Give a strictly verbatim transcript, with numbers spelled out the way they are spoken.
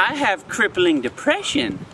I have crippling depression.